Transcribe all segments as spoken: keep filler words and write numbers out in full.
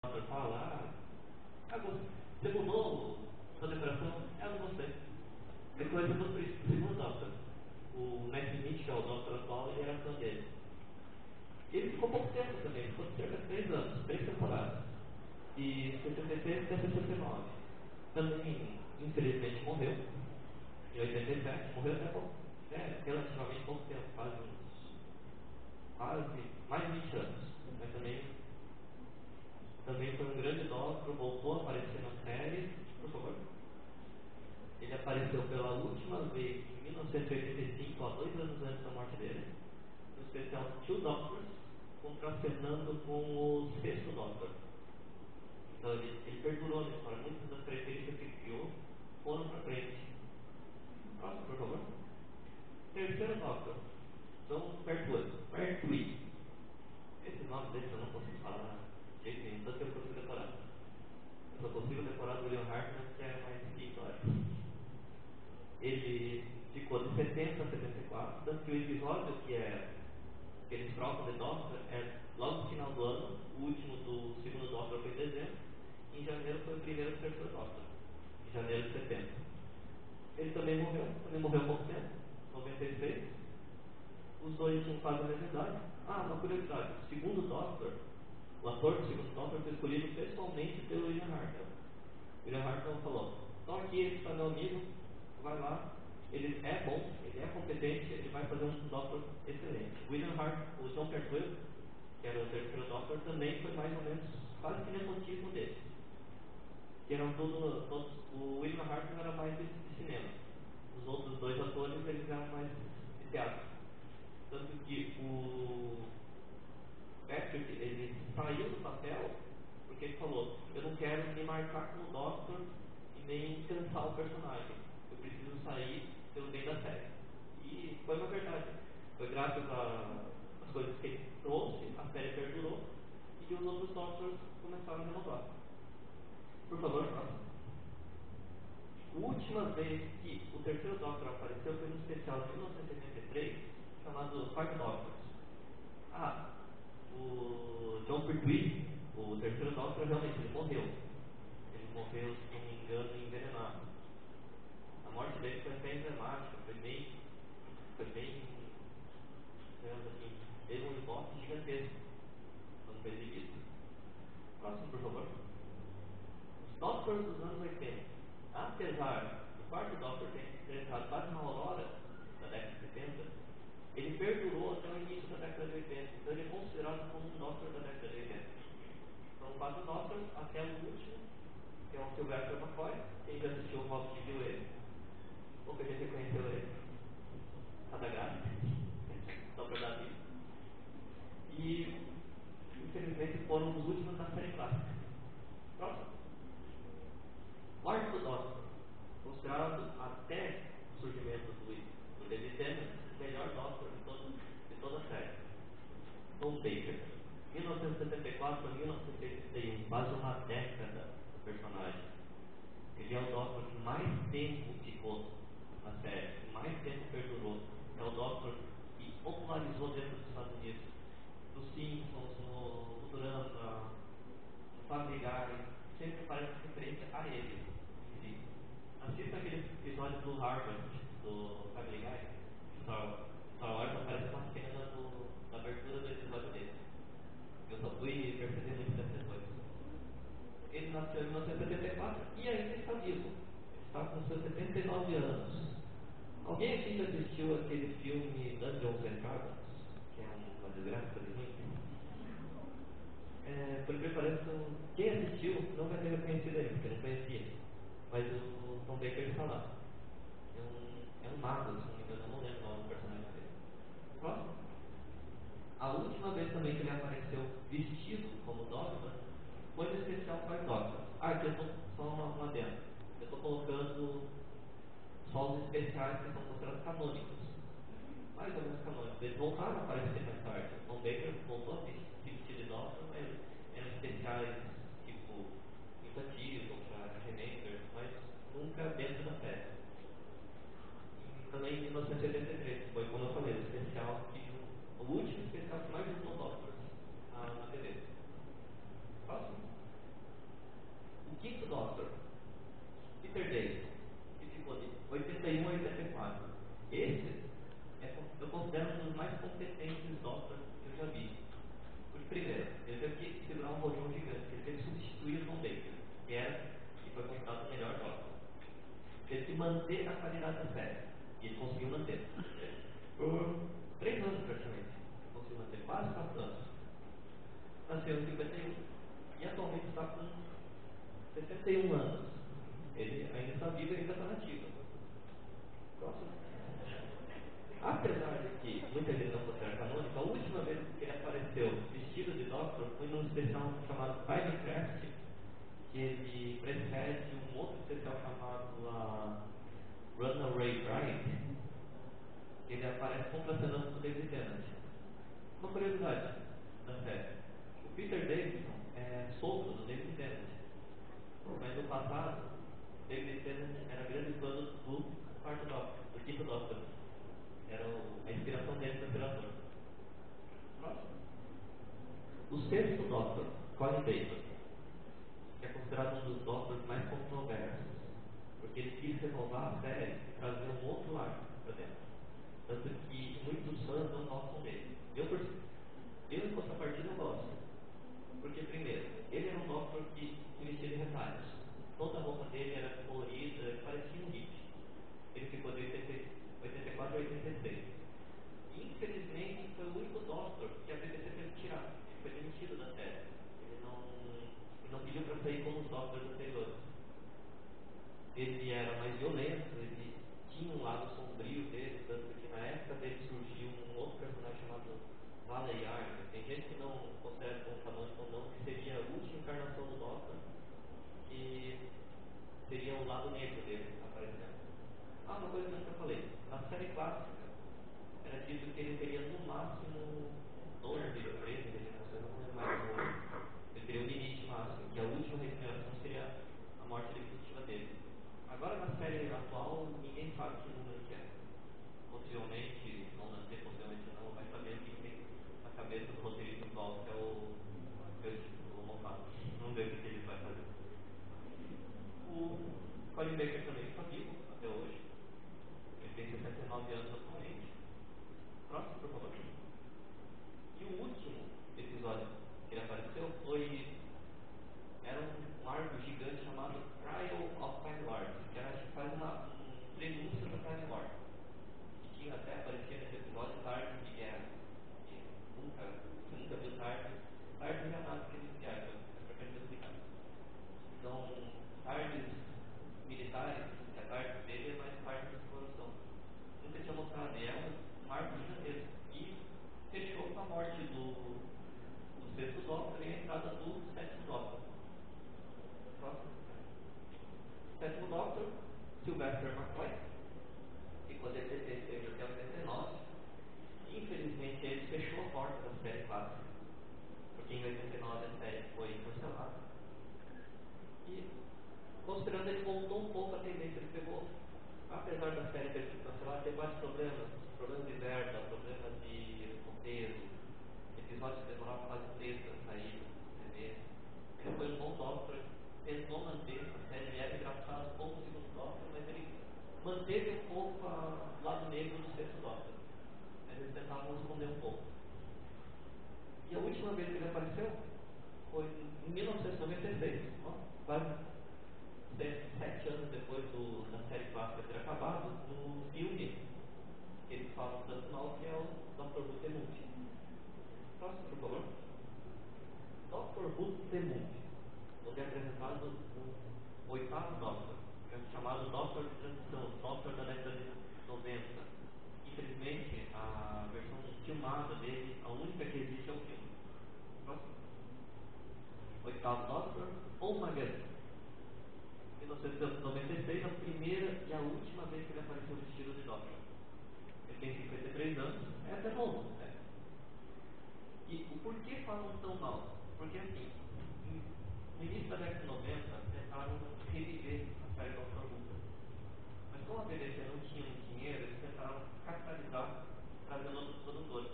Para falar, acabou. Derrubou a decoração, é de você. Depois eu vou segundo o Doctor. O Nett Mitchell, o Doctor atual, ele era fã dele. Ele ficou pouco tempo também, ficou cerca de três anos, três temporadas. E em setenta e três até setenta e nove. Também, infelizmente, morreu. Em oitenta e sete, morreu até pouco. É, relativamente pouco tempo, quase uns. Quase mais de vinte anos. Mas também. Também foi um grande Doctor, voltou a aparecer na série. Por favor. Ele apareceu pela última vez em mil novecentos e oitenta e cinco, há dois anos antes da morte dele, no especial Two Doctors, contracenando com o sexto Doctor. Então ele, ele perdurou na história. Muitas das características que criou foram para frente. Próximo, por favor. Terceiro Doctor, Jon Pertwee. Pertwee. Esse nome dele eu não consigo falar. Enfim, só que eu consigo decorar. Eu só consigo decorar do William Hartnell, que é mais histórico. Ele ficou de setenta a setenta e quatro, tanto que o episódio que, é, que eles trocam de Doctor é logo no final do ano. O último do segundo Doctor foi em dezembro. Em janeiro foi o primeiro do terceiro Doctor. Em janeiro de setenta. Ele também morreu, também morreu há pouco tempo, noventa e seis. Os dois tinham quase a mesma idade. Ah, uma curiosidade: o segundo Doctor. O ator do segundo Doctor foi escolhido pessoalmente pelo William Hartnell. William Hartnell falou: então aqui ele está meu amigo, vai lá, ele é bom, ele é competente, ele vai fazer um Doctor excelente. William Hartnell, o Jon Pertwee, que era o terceiro Doctor, também foi mais ou menos quase que nepotismo dele. Que eram todos, todos, o William Hartnell era mais de, de cinema. Os outros dois atores eles eram mais de teatro. Tanto que o Patrick, ele saiu do papel porque ele falou: eu não quero me marcar como Doctor e nem cansar o personagem, eu preciso sair pelo bem da série. E foi uma verdade. Foi graças às coisas que ele trouxe, a série perdurou e os outros Doctors começaram a renovar. Por favor, próximo. A última vez que o terceiro Doctor apareceu foi num especial de mil novecentos e setenta e três chamado Five Doctors. Ah, o Jon Pertwee, o terceiro Doctor, realmente ele morreu. Ele morreu, se não me engano, envenenado. A morte dele foi bem emblemática, foi bem. Foi bem. Digamos assim, teve um embote gigantesco quando foi exibido. Próximo, por favor. Os Doctors dos anos oitenta. Apesar do quarto Doctor ter entrado quase na aurora da década de setenta. Ele perdurou até o início da década de oitenta, então ele é considerado como um Doctor da década de oitenta. São quatro Doctors até o último, que é o Silvester McCoy. Quem já assistiu o Rock viu ele? Ou que a gente reconheceu ele? Cada graça. Só pra dar vida. E, infelizmente, foram os últimos da série clássica. Próximo. Quarto Doctor, considerado até o surgimento do, do David Tennant, melhor Doctor de, todo, de toda a série. Tom Baker, mil novecentos e setenta e quatro a mil novecentos e oitenta e um, quase uma década do personagem. Ele é o Doctor que mais tempo ficou na série, que mais tempo perdurou. É o Doctor que popularizou dentro dos Estados Unidos, nos Simpsons, no, no drama, no Familiar, sempre parece referência a ele. Sim. Assista aquele episódio do Harvard, do Familiar. Star Wars aparece uma cena do, da abertura do episódio dele. Eu só fui perceber muito dessas coisas. Ele nasceu em mil novecentos e setenta e quatro e ainda está vivo. Ele está com seus setenta e nove anos. Alguém aqui já assistiu aquele filme Dungeons and Dragons? Que é uma desgraça de mim. É, por que parece que quem assistiu não vai ter reconhecido ele, porque eu não conhecia. Mas o Tom Baker está lá. É um, é um mago, assim. Eu não lembro o nome do personagem dele. Próximo. A última vez também que ele apareceu vestido como Doctor foi no especial Five Doctors. Ah, aqui eu estou só uma dentro. Eu estou colocando só os especiais que são considerados canônicos. Mais ou menos canônicos. Eles voltaram a aparecer mais tarde. O Tom Baker voltou a se vestir de Doctor, mas eram especiais tipo infantis ou para remakers, mas nunca dentro da série. Também em mil novecentos e oitenta e três, foi como eu falei, o especial que o último especial que mais usou Doctors na T V. Próximo. Quinto Doctor, Peter Davison, que ficou de oitenta e um a oitenta e quatro. Esse é, eu considero um dos mais competentes Doctors que eu já vi. Por primeiro, ele teve que segurar um rojão gigante, ele teve que substituir o Tom Baker, que era e foi considerado o melhor Doctor. Teve que manter a qualidade da série, e ele conseguiu manter. Por três anos praticamente, ele conseguiu manter quase quatro anos. Nasceu em cinquenta e um e atualmente está com sessenta e um anos. Ele ainda está vivo e ainda está nativo. Próximo. Apesar de que muita gente não considera canônica, a última vez que ele apareceu vestido de Doctor foi num especial chamado Minecraft, que ele precede um outro especial chamado a Runaway Bride, que ele aparece contracenando com o David Tennant. Uma curiosidade da série: o Peter Davison é sogro do David Tennant. Mas no passado, David Tennant era grande fã do quarto Doctor, do quinto Doctor. Era a inspiração dele para ser ator. Próximo. O sexto Doctor, Colin Baker, que é considerado um dos Doctors mais controversos, porque ele quis renovar a série e trazer um outro ar para dentro. Tanto que muitos fãs não gostam dele. Eu, por si, eu em contrapartida, gosto. Porque, primeiro, ele era um Doctor que vestia de retalhos. Toda a roupa dele era colorida, parecia um hippie. Ele ficou de oitenta e quatro a oitenta e seis. Infelizmente, foi o único Doctor que a B B C teve que tirar. Ele foi demitido da série. Ele não, ele não pediu para sair como os Doctors anteriores. Ele era mais violento, ele tinha um lado sombrio dele, tanto que na época dele surgiu um outro personagem chamado Valeyar. Tem gente que não considera como canônico ou não, que seria a última encarnação do Doctor, que seria o lado negro dele aparecendo. Ah, uma coisa que eu já falei: na série clássica era dito que ele teria no máximo doze ou treze regenerações, não lembro mais o nome. Ele teria o limite máximo, que a última regeneração seria a morte definitiva dele. Agora, na série atual, ninguém sabe que número que é. Possivelmente não nascer, possivelmente não, vai saber o que tem na cabeça do roteirista atual, que é o. Não vejo o que ele vai fazer. O Colin Baker também está vivo até hoje. Ele tem sessenta e nove anos atualmente. Próximo, por favor. E o último episódio que ele apareceu foi. Era um largo gigante chamado Trial of Time Lord, que era quase uma prenúncia da Time Lord. E que até aparecia nesse episódio Tarde de Guerra. E nunca, nunca viu Tarde. Tarde de Guerra, que ele se São tardes militares, que a tarde dele é mais parte da exploração. Nunca tinha mostrado, e é um marco gigantesco. E fechou com a morte do, do sexto Doctor e a entrada do sétimo Doctor. Próximo. Sétimo Doctor, Silvester McCoy, ficou de oitenta e seis até oitenta e nove. Infelizmente, ele fechou a porta da série clássica, porque em oitenta e nove a série foi cancelada. E, considerando, ele voltou um pouco a tendência, ele pegou, apesar da série ter sido cancelada, teve vários problemas, problemas de verba, problemas de roteiro, episódios que demoravam quase três para sair na T V. Ele foi um bom Doctor, tentou manter a série, era engraçado como o segundo Doctor, mas ele manteve um pouco o lado negro do sexto Doctor. Eles tentavam esconder um pouco. E a última vez que ele apareceu foi em mil novecentos e noventa e seis. Quase sete anos depois do, da série clássica ter acabado, no filme eles falam tanto mal que é o Doctor Who The Movie. Próximo, por favor. Doctor Who The Movie, onde é apresentado o oitavo Doctor, que é chamado Doctor de Transição, Doctor da década de noventa. Infelizmente, a versão filmada dele, a única que existe, é o filme. Próximo. Oitavo Doctor, ou Magazine. Em mil novecentos e noventa e seis, a primeira e a última vez que ele apareceu vestido de Doctor. Ele tem cinquenta e três anos, é até novo, né? E o porquê falam tão mal? Porque assim, no início da década de noventa, tentaram reviver a série Doctor Who. Mas como a B B C não tinha muito dinheiro, eles tentaram capitalizar trazendo outros produtores.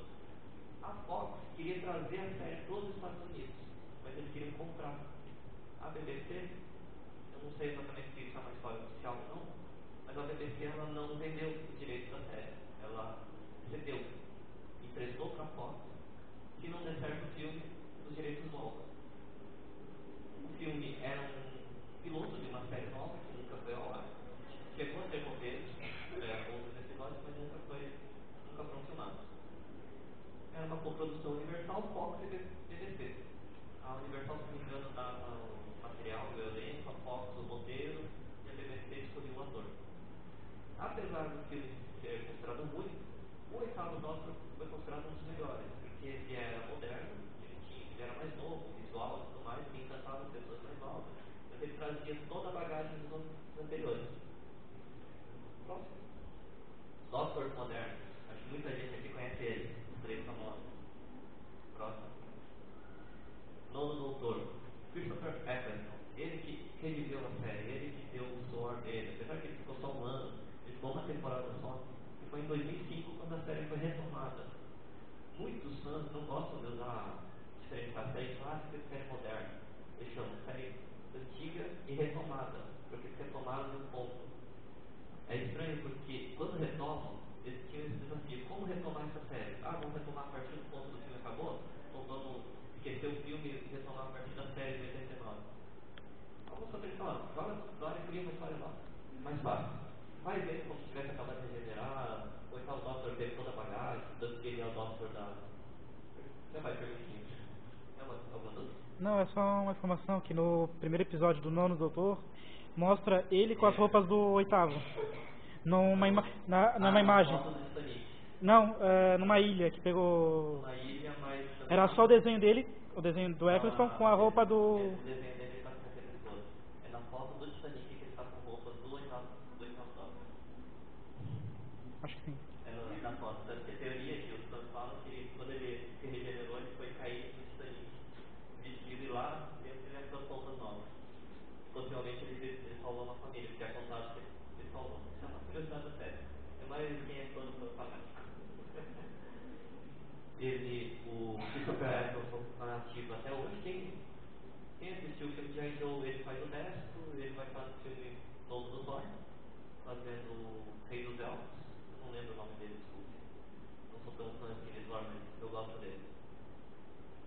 A Fox queria trazer a série para os Estados Unidos, mas eles queriam comprar. A B B C não sei exatamente se isso é uma história oficial ou não, mas a B B C ela não vendeu os direitos da série. Ela cedeu, emprestou para a Fox, se não der certo o filme, os direitos voltam. O filme era um piloto de uma série nova que nunca foi ao ar. Chegou a ser convidado para outros episódios, mas nunca foi nunca funcionado. Era uma coprodução Universal, Fox e B B C. A Universal, se não me engano, dava o material, o elenco, a Fox, o roteiro, e a B B C escolheu o ator. Apesar do filme ser considerado ruim, o oitavo Doctor foi considerado um dos melhores, porque ele era moderno, ele, tinha, ele era mais novo, visual e tudo mais, ele encantava as pessoas mais novas, mas ele trazia toda a bagagem dos anos anteriores. Próximo. Doctor moderno. Acho que muita gente aqui conhece ele, os três famosos. Próximo. Nono Doutor. Christopher Eccleston. Ele que reviveu a série, ele que deu o suor dele, apesar que ele ficou só um ano, ele ficou uma temporada só. Foi em dois mil e cinco quando a série foi retomada. Muitos fãs não gostam de usar diferente da série clássica e da série moderna. Eles chamam de série antiga e retomada, porque eles retomaram de um ponto. É estranho porque quando retomam, eles tinham esse desafio. Como retomar essa série? Ah, vamos retomar a partir do ponto do filme acabou? Ou vamos esquecer o filme e retomar a partir da série de oitenta e nove? Alguns só pensaram, agora claro, cria uma história nova, mais fácil. Vai ver como se tivesse acabado de regenerar, o oitavo Doctor teve toda a bagagem, tanto que ele é o Doctor da... Você vai permitir? É uma, alguma dúvida? Não, é só uma informação que no primeiro episódio do Nono Doutor, mostra ele com as roupas do oitavo. Numa ima... na, numa ah, imagem. Não, é, numa ilha que pegou... Uma ilha, mas... Era só o desenho dele, o desenho do Eccleston, ah, com a roupa do... É, o desenho dele tá com aquele todo. É na foto do Titanic que ele tá com roupas do oitavo. Acho que sim. É na foto. Deve ter teoria que os fãs falam que quando ele se regenerou, ele foi cair no Titanic. Vestido e lá, dentro ele achou as roupas novas. Possivelmente ele, ele salvou uma família, porque a contagem ele salvou. Isso é uma curiosidade da série. É mais quem é fã do fã fanático. Ele, o Christopher Eccleston, está ativo até hoje. Quem, quem assistiu o filme já enjoou, ele faz o resto, ele vai fazer o filme novo do Thor, fazendo o Rei dos Elfos. Não lembro o nome dele, desculpe. Não sou tão fã de Rei dos Elfos, mas eu gosto dele.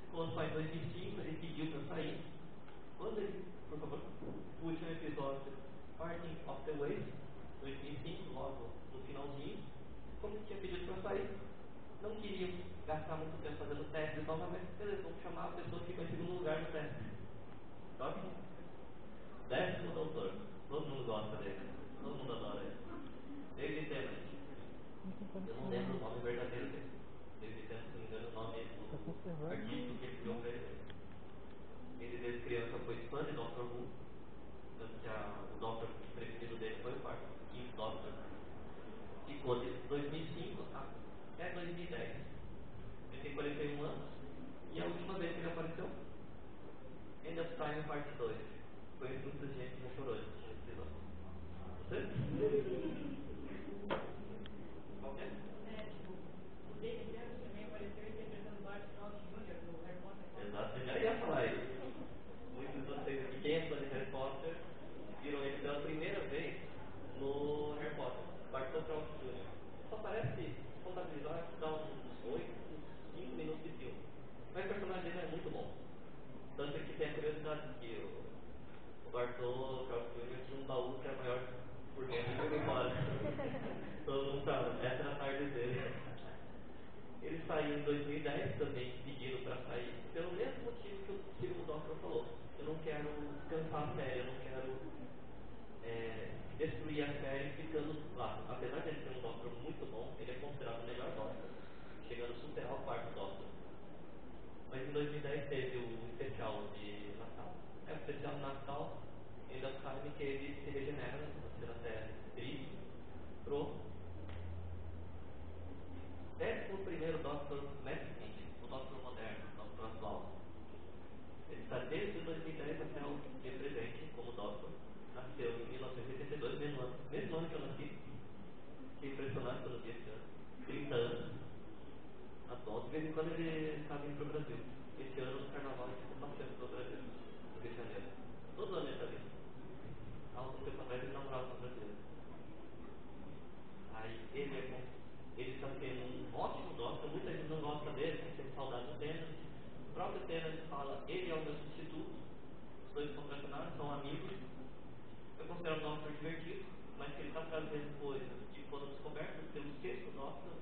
Ficou só em dois mil e cinco, ele pediu pra sair. Quando ele, por favor, o último episódio, Parting of the Ways, dois mil e cinco, logo no finalzinho, como ele tinha pedido pra sair, não queria gastar muito tempo fazendo testes novamente, beleza, vamos chamar a pessoa que vai em segundo lugar no teste. Top? Décimo Doutor. Todo mundo gosta dele. Todo mundo adora ele. David Tennant. Eu não lembro o nome verdadeiro dele. David Tennant, se não me engano, o nome do artístico que ele criou pra ele. Ele, desde criança, foi fã de Doctor Who. Tanto que a, o Doctor preferido dele foi o quarto, o quinto Doctor. Ficou de dois mil e cinco até dois mil e dez. Ele tem quarenta e um anos. E a última vez que ele apareceu, End of Time Parte dois. Foi muita gente que chorou nesse episódio. Qual é? É, tipo, o décimo o David Tennant também apareceu interpretando Lord Strong Júnior do Harry Potter. Exato, eu já ia falar isso. Muitos de vocês que têm fã de Harry Potter viram ele pela primeira vez no Harry Potter, Lord Strong Júnior Só parece contabilizar que dá uns oito, quinze minutos de filme. Mas o personagem dele é muito bom. Tanto que tem a curiosidade que o Lord Strong Júnior tinha um baú que era maior que porque ele foi embora. Todo mundo sabe, essa era a tarde dele. Ele saiu em dois mil e dez também, pedindo para sair, pelo mesmo motivo que o segundo Doctor falou. Eu não quero cansar a série, eu não quero é, destruir a série ficando lá. Apesar de ele ser um Doctor muito bom, ele é considerado o melhor Doctor, chegando a superar o quarto Doctor. Mas em dois mil e dez teve o especial de Natal. É o especial de Natal, ainda sabe que ele se regenera. Até triste, pro décimo primeiro Doctor Nett Mitchell, o Doctor moderno, o Doctor atual. Ele está desde dois mil e dez até o dia presente como Doctor. Nasceu em mil novecentos e oitenta e dois, mesmo ano, mesmo ano que eu nasci. Fiquei impressionado pelo dia esse ano. trinta anos. Atual, de vez em quando ele está vindo para o Brasil. Esse ano no carnaval ele está passeando pelo Brasil, no Rio de Janeiro. Todo ano ele está vindo. baseado em coisas que foram descobertas pelo sexto Doctor,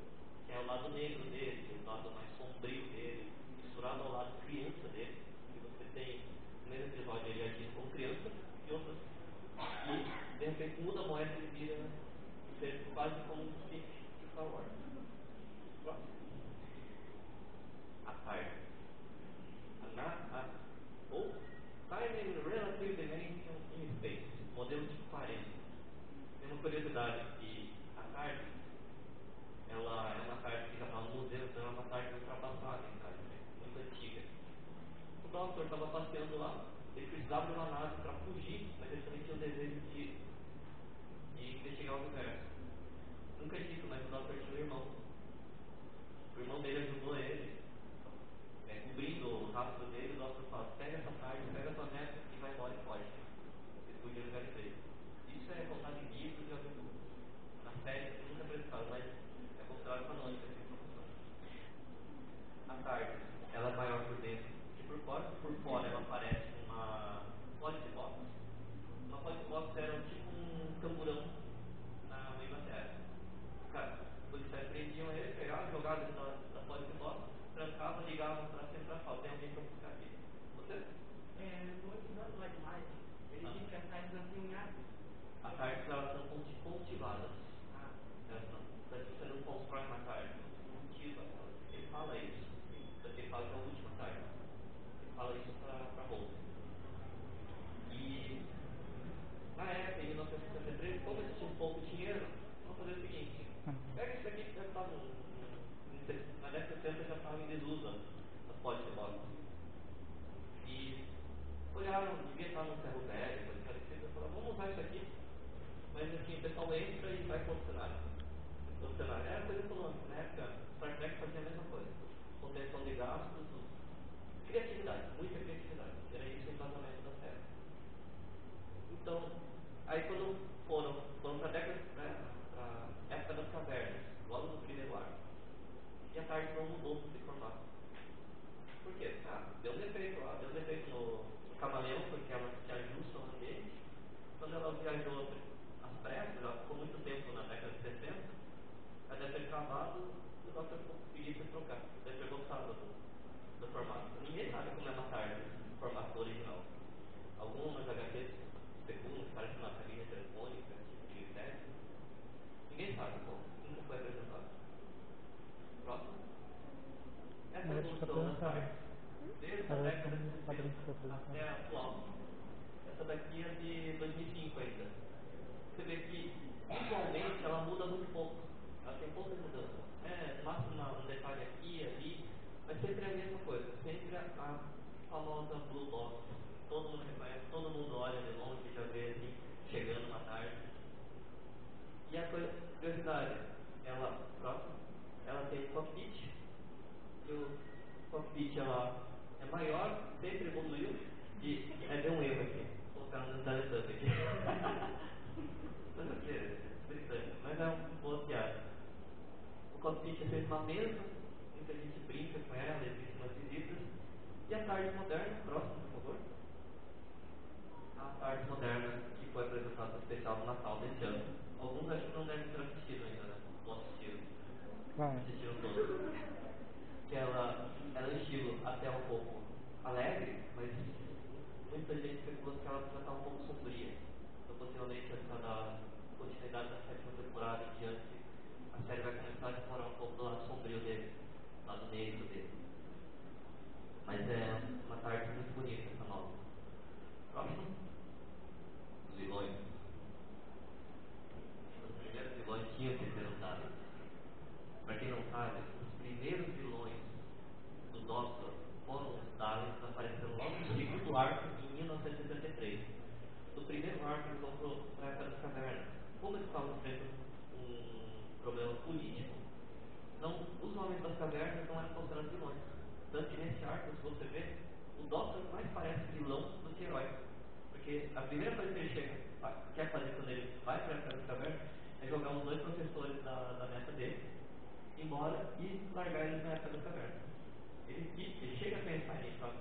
que é o lado negro dele, o lado mais sombrio dele, misturado ao lado criança dele, que você tem nesse episódio ele aqui com criança e outras. E de repente muda a moeda e vira ser quase como um Sith de Star Wars. Próximo. A Fire. A Na ou Time in Relative Dimension in Space. Modelo de quarenta. Tem uma curiosidade que a tarde, ela é uma tarde que fica para um museu, então é uma tarde ultrapassada, muito antiga. O Doctor estava passeando lá, ele precisava de uma nave para fugir, mas ele também tinha o desejo de, de investigar o universo. Nunca disse, mas o Doctor tinha um irmão. O irmão dele ajudou ele, né, cobrindo o rastro dele. O Doctor fala: pega essa tarde, pega essa neta e vai embora e foge. Isso é contado em livros e alguns. Na série isso nunca é apresentado, mas é considerado canônico essa informação. A tarde, ela é maior por dentro que por fora. Por fora ela parece uma podbox. Uma podbox era tipo um camburão na Inglaterra. Os caras, os policiais prendiam ele, pegavam, jogavam dentro da podbox, trancavam, ligavam para sempre falar: tem alguém para buscar aqui. Você? É, no original lá de mais. Fica tardes alinhadas. As tardes elas são cultivadas. Ah. Elas não, você não constrói uma tarde, você cultiva. Ele fala isso. Ele fala que é a última tarde. Ele fala isso para Rose. E na época, em mil novecentos e sessenta e três, como eles tinham pouco dinheiro, vamos fazer o seguinte: pega isso aqui que já estava. Na década de sessenta já estava em desuso as podbox. E olharam, devia estar no ferro velho, coisa parecida, falaram: vamos usar isso aqui. Mas assim, o pessoal entra e vai condicionário. Condicionário era coisa econômica, na época, Star Trek fazia a mesma coisa. Contenção de gastos, criatividade, muita criatividade. Era isso o embasamento da série. Então, aí quando foram, foram para a década, né, para a época das cavernas, logo no primeiro ar, e a tarde não mudou de formato. Por quê? Ah, deu um defeito lá, deu um defeito no. Camaleão, porque ela se ajustam a dele. Quando ela viajou às pressas, ela ficou muito tempo na década de sessenta, ela deve ter travado e o Doctor conseguiu trocar, deve ter gostado do, do formato. Ninguém sabe como é uma tarde no formato original. Algumas H Qs, segundo, parece uma cabine telefônica, tipo de teste. Ninguém sabe como, nunca foi apresentado. Próximo? Essa é a construção da tarde. Desde a década de sessenta até a atual. Essa daqui é de dois mil e cinco ainda. Você vê que atualmente ela muda muito pouco. Ela tem pouca mudança. É, mata um detalhe aqui e ali, mas sempre é a mesma coisa. Sempre a famosa Blue Box. Todo mundo reconhece, todo mundo olha de longe e já vê assim, chegando uma tarde. E a coisa curiosidade, ela próxima, ela tem o cockpit. E o cockpit ela é maior, sempre evoluiu. E é de um erro aqui. Vou colocar um detalhe aqui. Mas o que é? Mas é um boa piada. O cockpit é sempre uma mesa, muita gente brinca com ela, existe umas visitas. E a tarde moderna, próximo, por favor. A tarde moderna que foi apresentada especial no Natal deste ano. Alguns acho que não devem ter assistido ainda, né? Não assistiram. Assistiram todos. Que ela, ela é um estilo até um pouco alegre, mas muita gente pensou que ela já está um pouco sombria. Então, possivelmente, essa da continuidade da sétima temporada em diante, a série vai começar a explorar um pouco do lado sombrio dele, do lado negro dele. Mas é uma tarde muito bonita essa nova. Próximo? Os vilões. Os primeiros vilões tinham que ser usados. Para quem não sabe, os primeiros vilões do Doctor foram os Daleks, que apareceram logo no segundo arco em mil novecentos e setenta e três. No primeiro arco eles vão para a época das cavernas. Como eles estavam enfrentando um problema político, não, os homens das cavernas não eram considerados vilões. Tanto que nesse arco, se você vê, o Doctor mais parece vilão do que herói. Porque a primeira coisa que ele chega, quer fazer quando ele vai para a época das cavernas, é jogar os dois professores da, da meta dele embora e largar eles na época da caverna. Ele, ele chega a pensar nisso,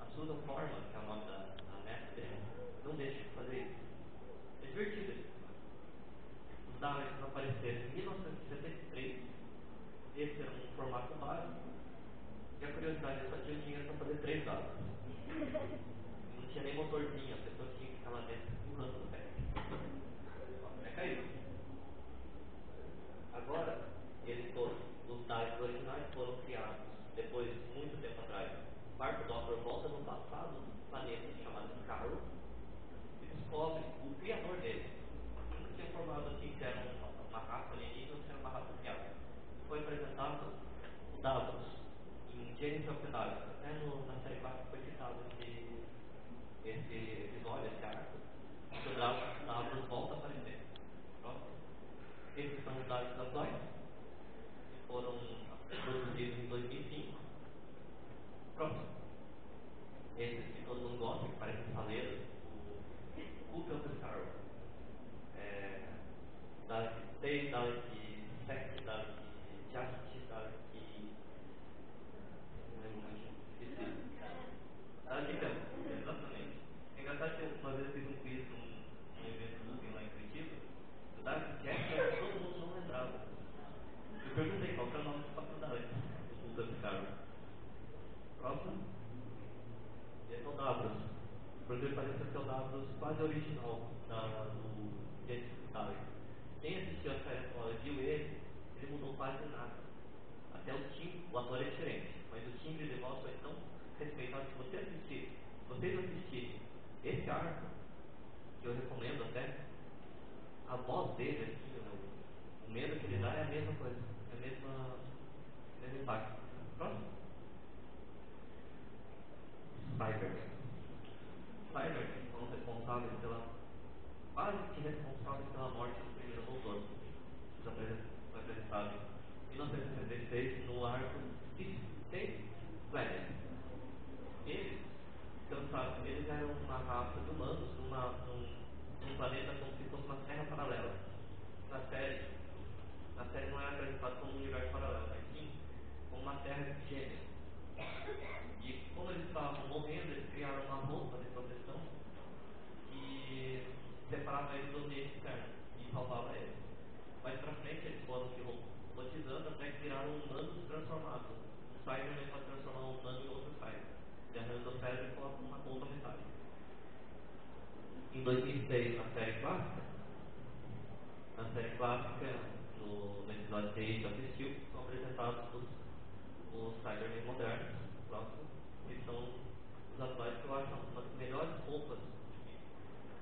a sua forma, que é o nome da, da meta dele, não deixa de fazer isso. É divertido isso. começaram a aparecer em mil novecentos e setenta e três. Esse era um formato básico. E a curiosidade é só tinha dinheiro para fazer três dados. Não tinha nem motorzinho, a pessoa tinha que ficar lá dentro pulando o pé. É caído. Agora, eles todos, os dados originais foram criados depois, muito tempo atrás. O Barco Doppler volta no passado do planeta chamado Carro e descobre o criador dele. Nunca tinha formado assim que era uma, uma raça alienígena, que era uma raça criada. Foi apresentado o Davos em Genesis of the Davos. Até no, na série quatro foi citado esse, esse episódio, esse arco. O Davos volta a aparecer. Pronto. Esses são os dados das dois. Foram produzidos em dois mil e cinco. Pronto. Esses que todo mundo gosta, que parecem faleiros. O Cult of the Star. É, Dalek seis, Dalek sete, Dalek Justice, Dalek... Não lembro mais, esqueci. Dalek Camp, exatamente. É engraçado que uma vez eu fiz um quiz num um evento Lutem lá em Curitiba. O Dalek Jack, todo mundo não lembrava. Eu perguntei qual que é o nome do próprio Dalek, o Cult of the Star. Próximo. Esse é o Davros. Por exemplo, parece que é o Davros quase original da, do Genesis Dalek. Quem assistiu a série atual e viu ele, ele mudou quase nada. Até o timbre, o ator é diferente, mas o timbre de voz foi tão respeitado que você assistir, vocês assistirem esse arco, que eu recomendo até, a voz dele, assim, o medo que ele dá é a mesma coisa, é a mesma, o mesmo impacto. Próximo. Spider-Man. Spider-Man foram responsáveis pela, quase que responsáveis pela morte do primeiro doutor. Foi apresentado em mil novecentos e setenta e seis no arco Space Planet. Eles, sabe, eles eram uma raça de humanos numa, num, num planeta como se fosse uma terra paralela. Na série, na série não era apresentado como um universo paralelo, mas sim como uma terra gêmea. E como eles estavam morrendo, eles criaram uma roupa de proteção que separava eles do ambiente externo e salvava eles. Mais pra frente eles foram se robotizando até que viraram humanos transformados. O Spider-Man pode transformar um humano em outro Spider. Ele arranca o cérebro e coloca uma ponta metade. Em dois mil e seis, na série clássica, na série clássica, no episódio seis da Fistil, são apresentados os os Cybermen modernos, próximos, que são os atuais que eu acho uma das melhores roupas.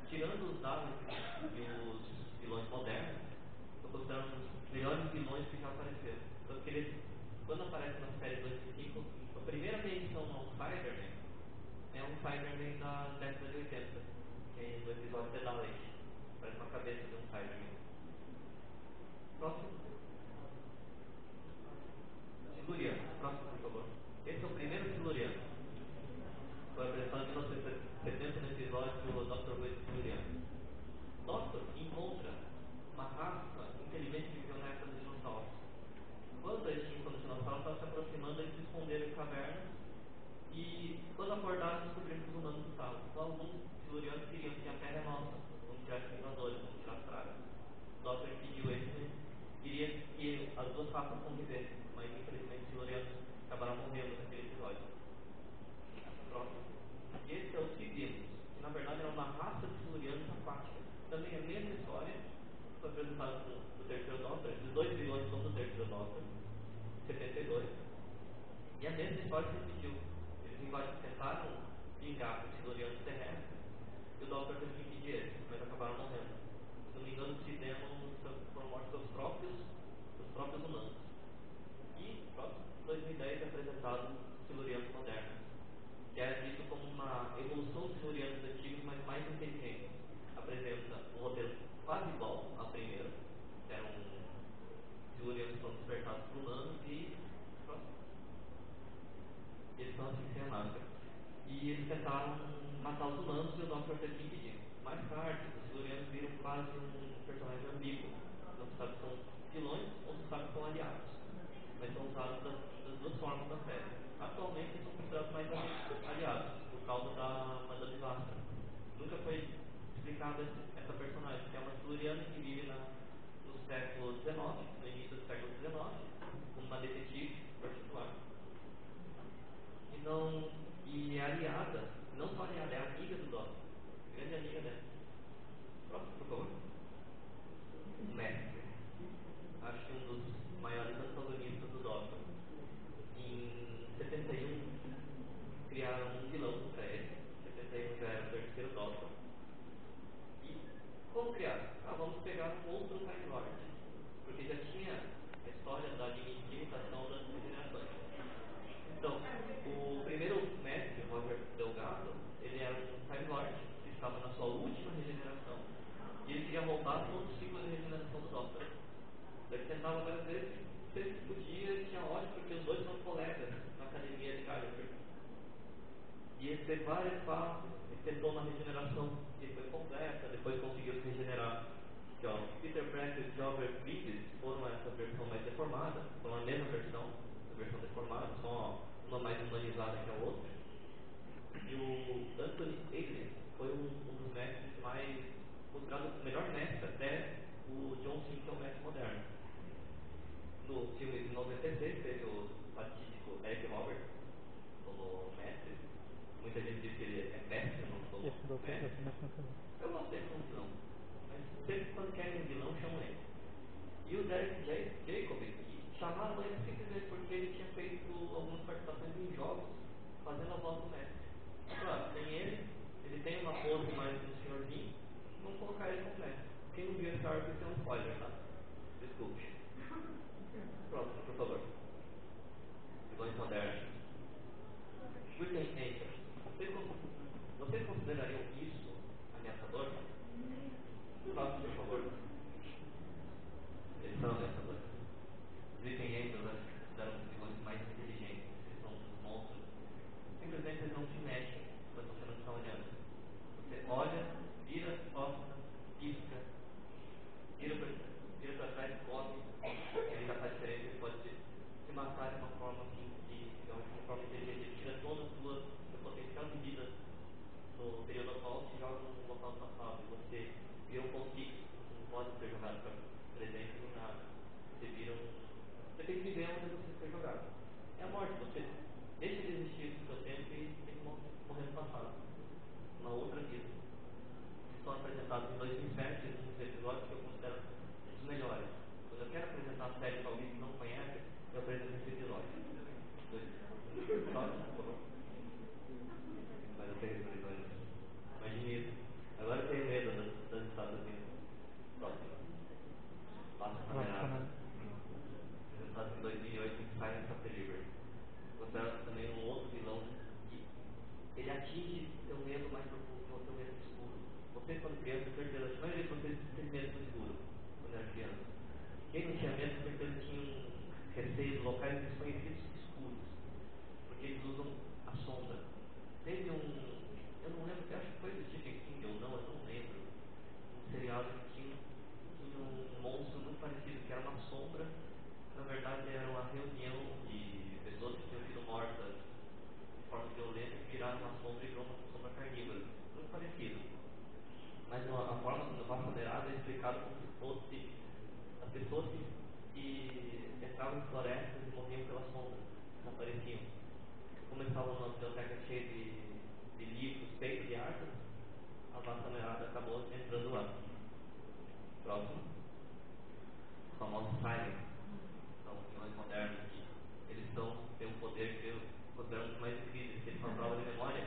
Tirando os Daleks e os vilões modernos, eu considero um dos melhores vilões que já apareceram. Tanto que eles, quando aparece na série dois mil e cinco, a primeira menção ao Cyberman é um Cyberman da década de oitenta, que é no episódio de Dalek. Parece uma cabeça de um Cyberman. Próximo. Siluriano, próximo, por favor. Esse é o primeiro Siluriano. Foi apresentado em mil novecentos e setenta no episódio do doutor Who Siluriano. Doctor encontra uma raça inteligente que viveu na época dos dinossauros. Quando eles tinham os dinossauros, estavam se aproximando, eles se esconderam em cavernas. E quando acordaram, descobriram que os humanos estavam. Então, alguns Silurianos queriam que a terra é nossa, vamos tirar os vingadores, vamos tirar as pragas. O Doctor pediu eles, queria que as duas raças convivessem. Mas infelizmente os Silurianos acabaram morrendo naquele episódio. Próximo. Esse é o Cibirus, que na verdade é uma raça de Silurianos aquática. Também é a mesma história, foi apresentado no terceiro Doctor. Os dois vilões são do terceiro Doctor, setenta e dois. E a mesma história se repetiu. Eles invadiram, tentaram vingar os Silurianos terrestres, e o Doctor teve que impedir eles, mas acabaram morrendo. Se não me engano, se deram por morte dos próprios, dos próprios humanos. Em dois mil e dez é apresentado os Silurianos modernos, que é visto como uma evolução dos Silurianos antigos, mas mais inteligente. Apresenta um roteiro quase igual à primeira, que eram Silurianos que foram despertados por humanos e eles são assim sem a máscara. E eles tentaram matar os humanos e o Doctor teve que impedir. Mais tarde, os Silurianos viram quase um personagem ambíguo, não se sabe se são vilões ou se sabe se são aliados. Mas são usados das, das duas formas da série. Atualmente eles são considerados mais aliados, por causa da Madame Vastra. Nunca foi explicada essa personagem, que é uma siluriana que vive na, nos século dezenove, no início do século dezenove, uma detetive particular. E, não, e é aliada, não só aliada, é amiga do Doctor, grande amiga dela. Próximo, por favor. O mestre. Acho que um dos maiores antagonistas do Doctor. Em setenta e um, criaram um vilão para ele. Em setenta e um já era o terceiro Doctor. Como criar? Ah, vamos pegar um outro Time Lord, porque já tinha a história da limitação das regenerações. Então, o primeiro mestre, Roger Delgado, ele era um Time Lord que estava na sua última regeneração e ele queria roubar todo o ciclo de regeneração do Doctor. Então, ele tentava várias vezes, sempre que podia, e tinha ódio porque os dois são colegas na academia de Calgary. E ele teve várias fases, ele tentou uma regeneração que foi completa, depois conseguiu se regenerar. Então, Peter Brackett e Robert Bridges foram essa versão mais deformada, foram a mesma versão, a versão deformada, só uma mais humanizada que a outra. E o Anthony Ailey foi um, um dos mestres mais, considerado o melhor mestre até o John Sim, que é o mestre moderno. No filme de noventa e seis teve o fatídico Eric Roberts como mestre. Muita gente diz que ele é mestre, não sou mestre. Eu não sei como não. Mas sempre quando querem um vilão, chamam ele. E o Derek J. Jacob, chamaram ele simplesmente porque ele tinha feito algumas participações em jogos, fazendo a voz do mestre. Claro, tem ele, ele tem uma pose mais do senhorzinho, vamos colocar ele como mestre. Quem não viu essa hora tem um spoiler, tá? Desculpe. Próximo, por favor. Vilões modernos. William Hartnell. Vocês considerariam isso ameaçador? Faça, por favor. Eles são ameaçadores. Os itens acho que consideram os vilões mais inteligentes. Eles são os monstros. Simplesmente eles não se mexem quando você não está olhando. Você olha, vira, toca, pisca, vira para trás, come. Ele já faz diferença, ele pode se matar de uma forma assim, de uma forma inteligente. Ele tira todas as suas potencial de vida no período atual, se joga no local do passado. Você vira um ponto fixo, não pode ser jogado para presente nem nada. Você vira um. Você tem que viver onde você foi jogado. É a morte, você deixa de existir no seu tempo e tem que morrer no passado. Uma outra vida. Eles são apresentados em dois mil e sete, uns episódios que eu considero os melhores. Quando eu quero apresentar a série para alguém que não conhece, eu apresento esse episódio. Dois episódios, por favor. Mas eu tenho medo. Imagine isso. Agora eu tenho medo das Estados Unidos. Próximo. Passa a caminhada. Resultado em dois mil e oito, Silence of the Liberty. Considera-se também um outro vilão que ele atinge seu medo mais profundo, o seu medo escuro. Vocês, quando criança, com certeza, a maioria de vocês tem medo escuro quando era criança. Quem não tinha medo, com certeza, tinha um receio de locais desconhecidos escuros. Porque eles usam a sombra. Teve um, eu não lembro, eu acho que foi do Stephen King ou não, eu não lembro, um seriado que tinha, tinha um monstro muito parecido, que era uma sombra, na verdade era uma reunião de pessoas que tinham sido mortas de forma violenta, que viraram uma sombra e virou uma sombra carnívora, muito parecido. Mas não, a forma do Vasco Aderado é explicado como se fosse as pessoas que, que entravam em florestas e morriam pela sombra, não apareciam. Começavam uma biblioteca cheia de, de livros, peitos de árvores, a vassalhada acabou entrando lá. Próximo. Os famosos Silence são os vilões modernos aqui. Eles são, têm um poder que eu considero um dos mais incríveis, que eles são prova de memória.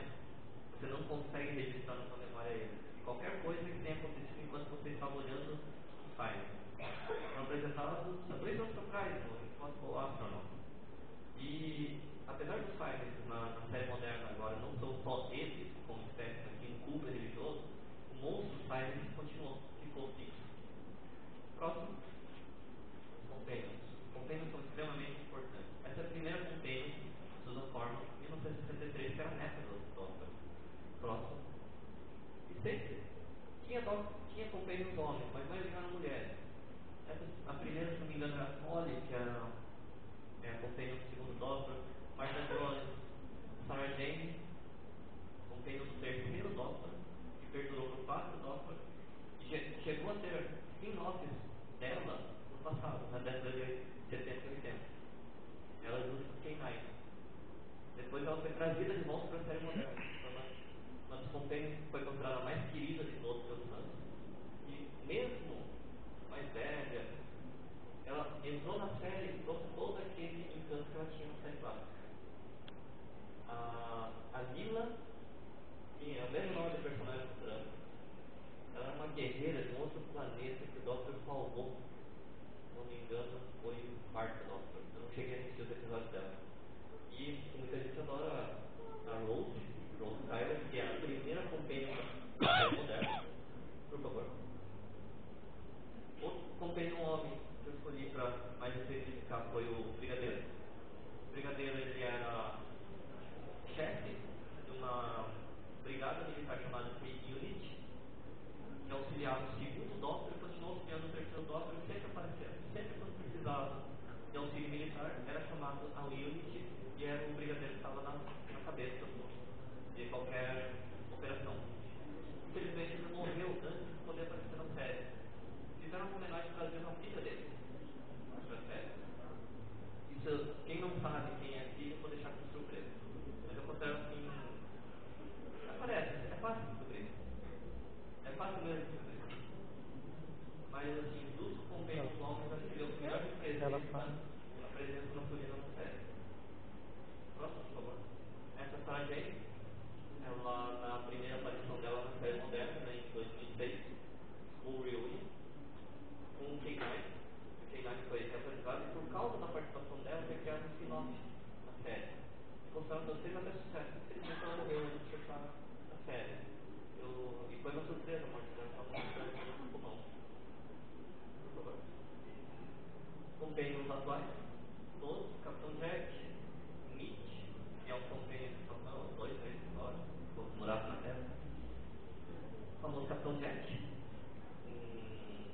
Você não consegue registrar na sua memória eles. Qualquer coisa que tenha acontecido enquanto você estava olhando, Silence. Eu apresentava dois anos atrás, enquanto o astronauta. E apesar dos Silence na, na série moderna agora não são só eles como espécie aqui, um culto religioso, o monstro Silence continuou, ficou fixo. Próximo, os compênios. Os compênios são extremamente importantes. Essa primeira compênia, Susan Forman, mil novecentos e sessenta e três, que era nessa do Doctor. Próximo. E sempre tinha, tinha compênios homens, mas não eram mulheres. Essa, a primeira, se não me engano, era a Polly, que era é, contém o segundo Doctor, Martha Jones, Sarah Jane, contém o terceiro Doctor, que perdurou por quatro Doctor, e che chegou a ter spin-offs dela passado, na década de setenta e oitenta. Ela é justa quem mais. Depois ela foi trazida de volta para a série moderna. Então, ela foi considerada a mais querida de todos os seus fãs. E mesmo mais velha, ela entrou na série e trouxe todo aquele encanto que ela tinha na série clássica. A, a Lila, que é o mesmo nome do personagem do drama, ela é uma guerreira de um outro planeta que o Doctor salvou. Se não me engano, foi parte do Doctor. Eu não cheguei a assistir os episódios dela. E muita gente adora a Rose, Rose Tyler, que é a primeira companhia moderna. Por favor. Outro companheiro homem que eu escolhi para mais especificar foi o Brigadeiro. O Brigadeiro, ele era chefe de uma brigada militar chamada Free Unit, que auxiliava o segundo Doctor e continuou auxiliando o terceiro Doctor, sempre aparecendo. Sempre quando precisava de auxílio militar, era chamado a Unit e era o Brigadeiro que estava na, na cabeça de qualquer operação. Infelizmente, ele morreu antes de poder aparecer na série. Fizeram uma homenagem trazendo a filha dele para a série. Isso, quem não sabe quem é filho, eu vou deixar com surpresa. Mas eu considero assim. Aparece, é fácil descobrir. É fácil mesmo descobrir. Mas, assim, dos companheiros homens, acho que deu o melhor presente a presença masculina na série. Próximo, por favor. Essa Sarah Jane, ela, na primeira aparição dela na série moderna, né, em dois mil e seis, o Reunion, com o K nove. O K nove foi representado e, por causa da participação dela, foi criado um spin-off na série. Mostraram pra vocês até sucesso. Infelizmente, ela morreu antes de fechar a série. Eu, e foi uma surpresa a morte dela, ela não foi bom. Por favor. Companheiros atuais, todos, Capitão Jack, Mitch, que é um companheiro de Capitão, dois, três, agora, todos moravam na Terra. O famoso Capitão Jack. Hum,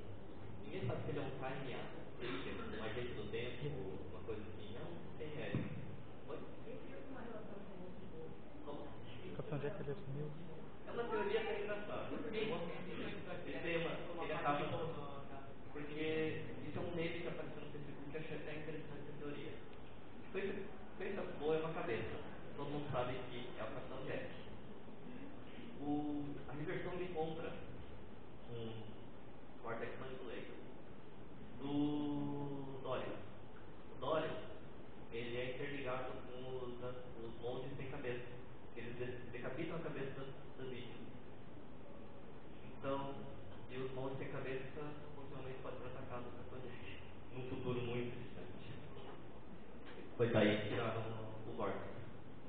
ninguém sabe se ele é um time, um agente do tempo, uma coisa assim. Não, quem é ele? Oi? Quem tem alguma relação com o Capitão Jack, ele assumiu? É uma teoria que é engraçada. Esse tema, ele acaba. Porque isso é um meme que apareceu no Facebook que eu achei até interessante essa teoria. Coisa, coisa boa é uma cabeça. Todo mundo sabe que é o Capitão Jack. O, a Riversong me compra um Vortex Manipulator do Dorian. O Dorian, ele é interligado com os, os monges sem cabeça. Eles decapitam a cabeça das do vídeo. Então, e os monstros sem cabeça possivelmente podem ser atacados num futuro muito distante. Foi daí que tiraram o Vortex.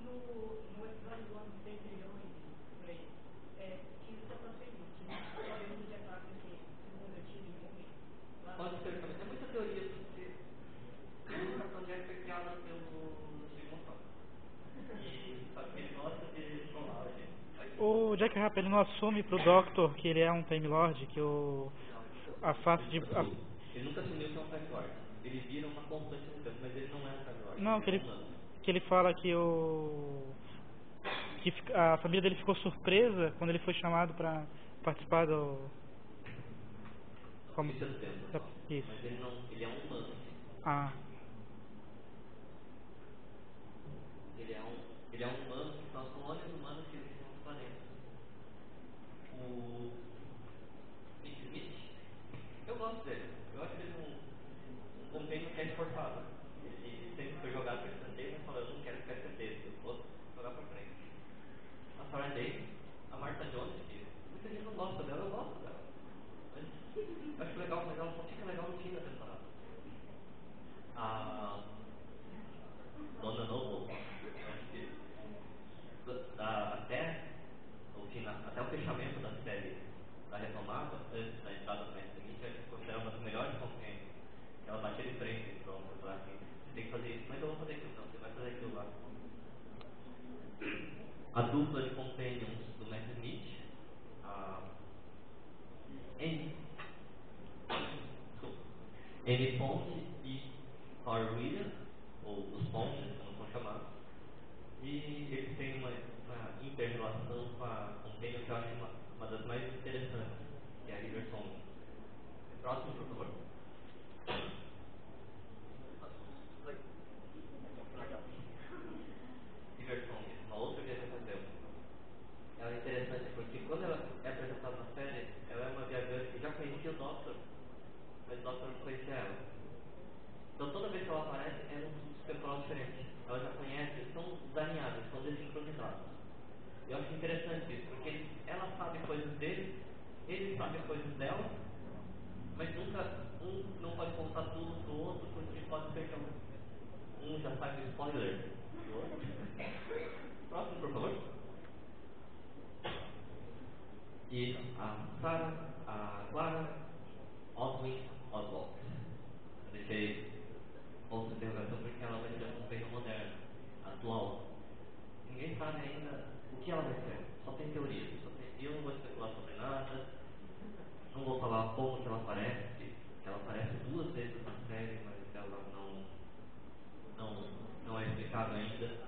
No episódio do ano de dez milhões, por aí, é, tinha essa transferência, né? Podemos de ataque que se convertiram em homem. Pode ser, mas é muita teoria porque o Capitão Jack foi criada pelo Steve Montal. E sabe que ele gosta de falar, gente. O Jack Harper, ele não assume pro Doctor que ele é um Time Lord, que o... a face de... A... Ele nunca assumiu que é um Time Lord. Ele vira uma constante no campo, mas ele não é um Time Lord. Não, que ele, que ele fala que o... que a família dele ficou surpresa quando ele foi chamado pra participar do... Como... Isso é do tempo, da... Isso. Mas ele, não, ele é um humano. Ah. Ele é um, ele é um humano, que são as colônias humanas que existem. O Mitch Smith, eu gosto dele, eu acho ele um companheiro que é esforçado. Ele sempre foi jogado para escanteio, mas falou: eu não quero ficar escanteio, eu posso jogar para frente. A Sarah Jane, a Martha Jones, que muita gente não gosta dela, eu gosto dela. Mas eu acho legal, mas ela só fica legal no fim da temporada. A Dona Noble, eu acho que até. Até o fechamento da série da retomada, antes da entrada da série seguinte, a gente considera uma das melhores companhias. Ela batia de frente, então, assim, você tem que fazer isso, mas eu vou fazer aquilo, não, você vai fazer aquilo lá. A dupla de companions do Nett Mitchell, a Amy, Amy Pond e R. William, ou os Pontes, como são chamados, e eles têm uma, uma inter-relação com a companhia que eu acho uma, uma das mais interessantes, que é a Riversong. Próximo, por favor. ele sabe as coisas dela, mas nunca um não pode contar tudo pro outro, porque pode ser que um já sabe o spoiler do outro. Próximo, por favor. E a Sarah, a Clara, Oswin, Oswald. Eu deixei outra interrogação porque ela vai ser um período moderno, atual. Ninguém sabe ainda o que ela vai ser, só tem teorias. Só tem... Eu não vou especular sobre nada, não vou falar como que ela aparece, que ela aparece duas vezes na série, mas ela não, não, não é explicada ainda.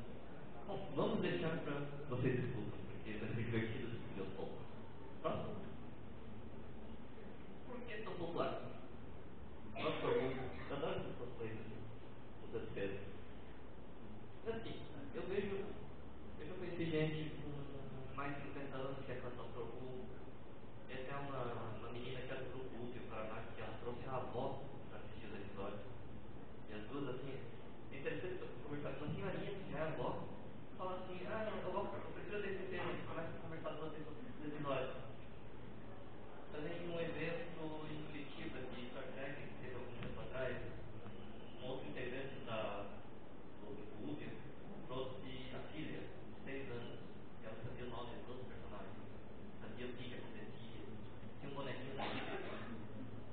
Bom, vamos deixar para vocês escutarem, porque vai ser divertido discutir um pouco. Próximo. Por que tão popular? Nossa, eu adoro essas coisas, muitas vezes. Mas assim, eu vejo, eu já conheci gente com mais de cinquenta anos que é com a Doctor Who. E até uma, uma menina que era do grupo de Paraná, que ela trouxe a avó para assistir os episódios. E as duas, assim, é interessante conversar com uma senhorinha que já é avó, fala assim: ah, eu, eu, vou, eu prefiro desse tema, e começa a conversar com vocês sobre os episódios. Também um evento em Curitiba de Star Trek que teve algum tempo atrás, um outro integrante da, do grupo trouxe a filha, de seis anos, e ela sabia o nome de todos os personagens, sabia o que acontecia, tinha um bonequinho da filha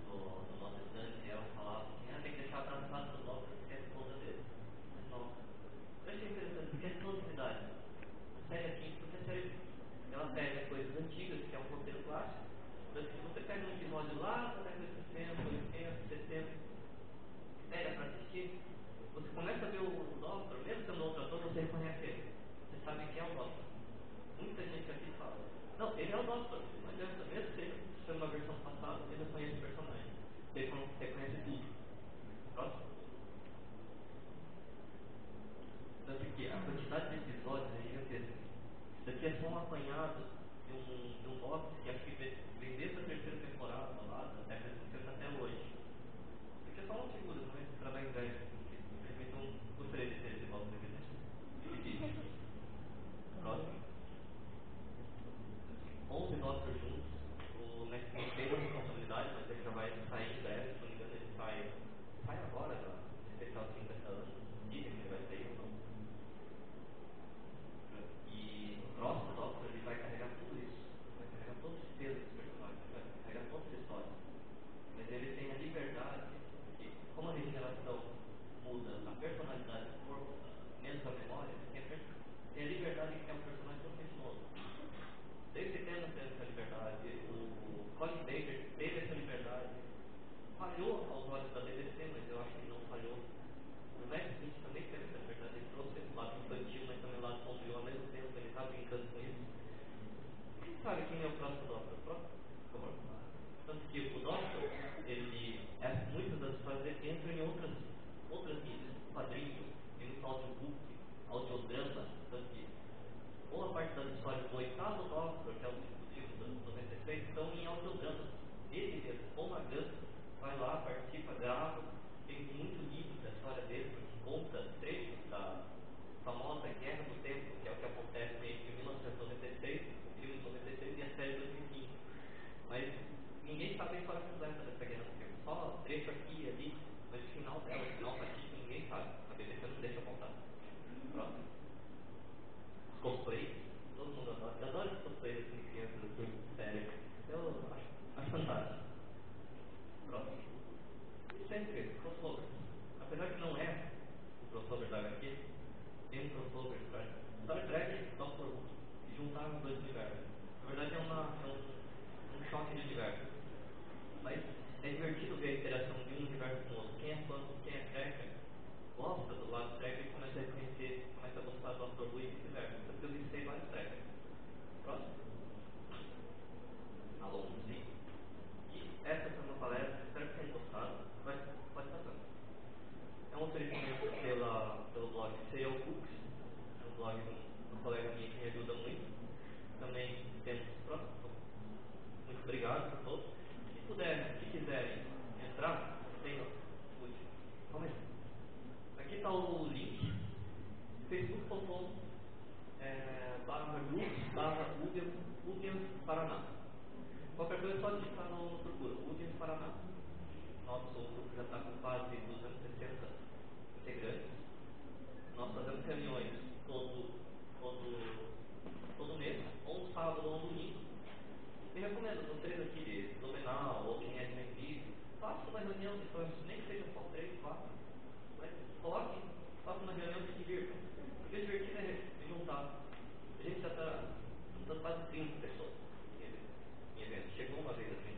no nosso estante, e ela falava assim: ah, tem que deixar atrasado no nosso, porque é toda dele. Então, eu achei interessante, porque é toda a cidade. A série assim, porque a série, ela pega coisas antigas, que é um roteiro clássico, mas se você pega um episódio lá, da década de sessenta, oitenta, setenta, pega pra assistir, você começa a ver o Doctor, mesmo sendo outro ator, você reconhece ele. Você sabe quem é o Doctor. Muita gente aqui fala: não, ele é o Doctor. Não adianta, mesmo ser sendo uma versão passada, ele reconhece o personagem. Ele reconhece tudo. Próximo. Tanto que a quantidade de episódios é gigantesca. Isso daqui é só um apanhado de um, de um box que acho que vem desde a terceira temporada, lá, da década de sessenta até hoje. Porque é só uma figura, não é? Para dar inveja. Gostaria de ter esse voto de vida. Próximo. onze Doctors juntos. O Nett Mitchell tem uma responsabilidade, mas ele já vai sair dela. Se não me engano, ele sai, sai agora, já. Especial cinquenta anos. Dizem que ele vai sair ou não. E o próximo Doctor, ele vai carregar tudo isso. Vai carregar todos os pesos dos personagens. Vai carregar todas as histórias. Mas ele tem a liberdade, que, como a regeneração muda a personalidade do corpo, menos a memória, tem a liberdade de criar um personagem totalmente novo. David Tennant teve essa liberdade, o Colin Baker teve essa liberdade, falhou aos olhos da B B C, mas eu acho que não falhou. O Nett Mitchell também teve essa liberdade, ele trouxe esse lado infantil, mas também o lado sombrio ao mesmo tempo, ele está brincando com isso. Quem sabe quem é o próximo Doctor? Próximo? Por favor. Tanto que o Doctor, ele, muitas das histórias entram em outras outras mídias, quadrinhos, tem muito audiobook, audiodrama, tanto que boa parte das histórias do oitavo Doctor, que é o exclusivo do noventa e seis, estão em audiodrama. Ele mesmo, como a dança, vai lá, participa, grava, tem muito livro da história dele, porque conta trechos da famosa Guerra do Tempo, que é o que acontece entre mil novecentos e noventa e seis e mil novecentos e noventa e seis e a série dois mil e quinze. Mas ninguém sabe a história completa dessa Guerra do Tempo, só trecho aqui e ali. Mas o final dela, o final fatídico, ninguém sabe. A B B C não deixa contar. Próximo. Os cosplays. Todo mundo adora. Eu adoro os cosplays de crianças, assim, sério. Eu acho, acho fantástico. Próximo. E sempre, crossovers. Apesar que não é o crossover da H Q, tem um crossover para Star Trek e Doctor Who, que juntaram os dois universos. Na verdade é, uma, é um, um choque de universos. Mas é divertido ver a interação de um universo com o outro. Quem é fã, quem é tracker, gosta do lado tracker e começa a reconhecer, começa a gostar do Doctor Who e vice-versa. Eu visitei vários trackers. Próximo. Alonzinho. E essa foi uma palestra, espero que tenham gostado. Mas pode estar tanto. É um oferecimento pela, pelo blog Sale Cooks, é um blog de um colega minha que me ajuda muito. Também temos próximo. Muito obrigado a todos. Se puderem, se quiserem entrar, tem útil. Calma aí. Aqui está o link. facebook ponto com é, barra Google Paraná. Qualquer coisa pode digitar no procura. Último de Paraná. Nosso grupo já está com quase duzentos e sessenta integrantes. Nós fazemos reuniões todo, todo, todo mês, ou sábado ou domingo. Me recomendo, vocês aqui de Domenal ou quem é de Memphis, faça uma reunião, nem que seja só três, quatro. Mas coloque, faça uma reunião que se divirtam. Porque divertir é juntar. A gente já está juntando quase cinco pessoas em eventos. Chegou uma vez assim.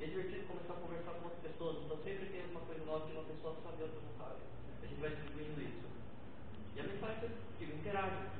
É divertido começar a conversar com outras pessoas, então sempre tem uma coisa nova que uma pessoa sabe e outra não sabe. A gente vai distribuindo isso. E a mensagem que eu digo, interage.